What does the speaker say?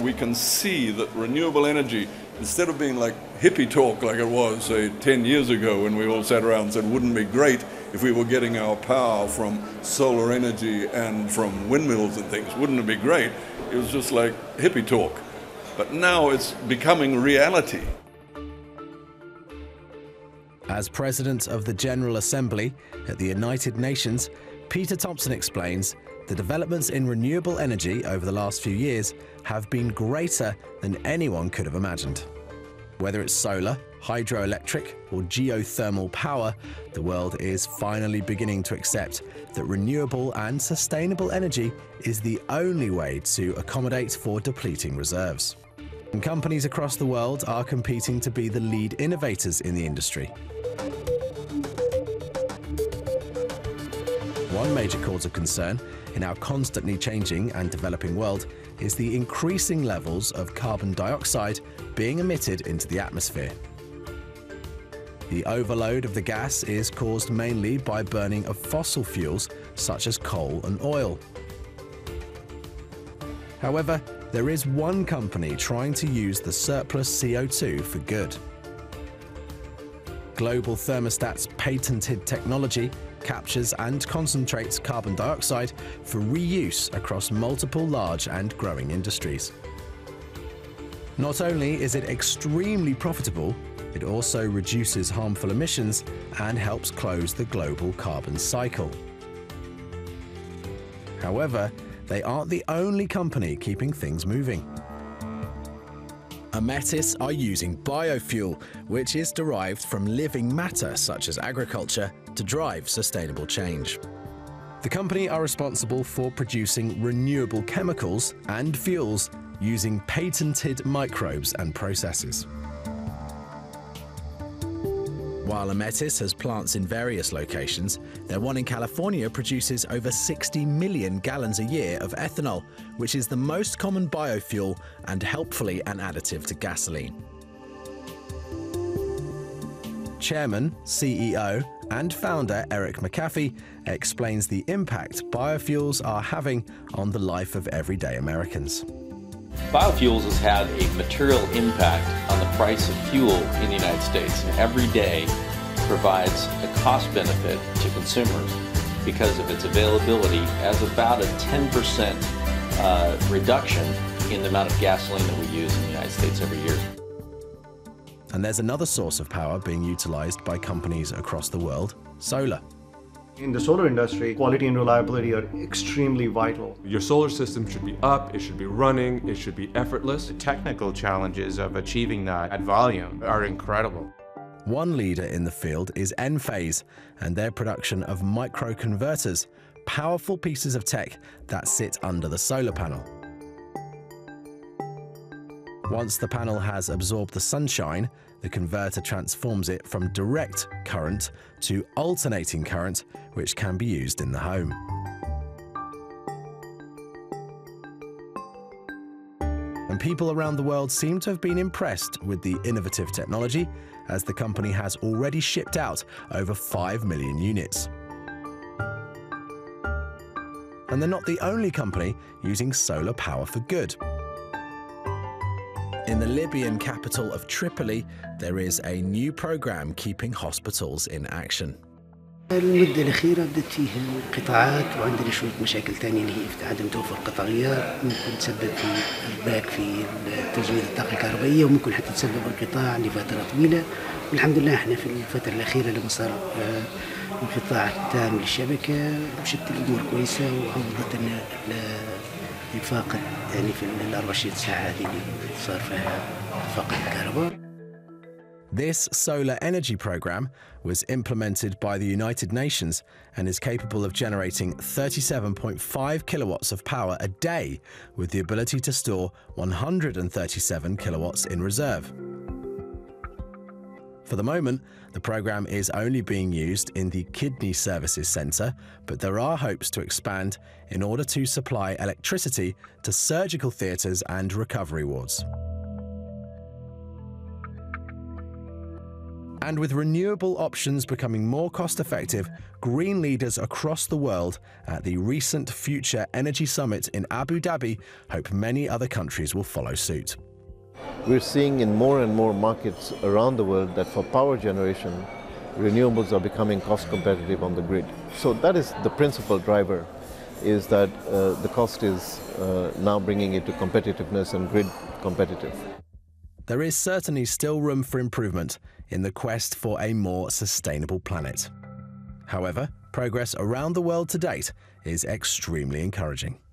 we can see that renewable energy, instead of being like hippie talk like it was, say, 10 years ago when we all sat around and said, wouldn't it be great if we were getting our power from solar energy and from windmills and things? Wouldn't it be great? It was just like hippie talk. But now it's becoming reality. As President of the General Assembly at the United Nations, Peter Thompson explains the developments in renewable energy over the last few years have been greater than anyone could have imagined. Whether it's solar, hydroelectric, or geothermal power, the world is finally beginning to accept that renewable and sustainable energy is the only way to accommodate for depleting reserves. And companies across the world are competing to be the lead innovators in the industry. One major cause of concern in our constantly changing and developing world is the increasing levels of carbon dioxide being emitted into the atmosphere. The overload of the gas is caused mainly by burning of fossil fuels such as coal and oil. However, there is one company trying to use the surplus CO2 for good. Global Thermostat's patented technology captures and concentrates carbon dioxide for reuse across multiple large and growing industries. Not only is it extremely profitable, it also reduces harmful emissions and helps close the global carbon cycle. However, they aren't the only company keeping things moving. Aemetis are using biofuel, which is derived from living matter such as agriculture, to drive sustainable change. The company are responsible for producing renewable chemicals and fuels using patented microbes and processes. While Aemetis has plants in various locations, their one in California produces over 60 million gallons a year of ethanol, which is the most common biofuel and helpfully an additive to gasoline. Chairman, CEO, and founder Eric McAfee explains the impact biofuels are having on the life of everyday Americans. Biofuels has had a material impact on the price of fuel in the United States, and every day provides a cost benefit to consumers because of its availability as about a 10% reduction in the amount of gasoline that we use in the United States every year. And there's another source of power being utilized by companies across the world, solar. In the solar industry, quality and reliability are extremely vital. Your solar system should be up, it should be running, it should be effortless. The technical challenges of achieving that at volume are incredible. One leader in the field is Enphase and their production of microconverters, powerful pieces of tech that sit under the solar panel. Once the panel has absorbed the sunshine, the converter transforms it from direct current to alternating current, which can be used in the home. And people around the world seem to have been impressed with the innovative technology, as the company has already shipped out over 5 million units. And they're not the only company using solar power for good. In the Libyan capital of Tripoli, there is a new program keeping hospitals in action. المدة الأخيرة بدأت فيها قطاعات وعندنا شوية مشاكل ثانية اللي هي عدم توفر قطعيات ممكن تسبب في الباك في تجميد الطاقة الكهربائية وممكن حتى تسبب انقطاع لفترة طويلة. والحمد لله احنا في الفترة الأخيرة لما صار انقطاع تام للشبكة مشت الأمور كويسة وعوضت الفاقد يعني في ال 24 ساعة هذه اللي صار فيها فقد الكهرباء. This solar energy program was implemented by the United Nations and is capable of generating 37.5 kilowatts of power a day with the ability to store 137 kilowatts in reserve. For the moment, the program is only being used in the Kidney Services Centre, but there are hopes to expand in order to supply electricity to surgical theatres and recovery wards. And with renewable options becoming more cost-effective, green leaders across the world at the recent Future Energy Summit in Abu Dhabi hope many other countries will follow suit. We're seeing in more and more markets around the world that for power generation, renewables are becoming cost competitive on the grid. So that is the principal driver, is that the cost is now bringing it to competitiveness and grid competitive. There is certainly still room for improvement in the quest for a more sustainable planet. However, progress around the world to date is extremely encouraging.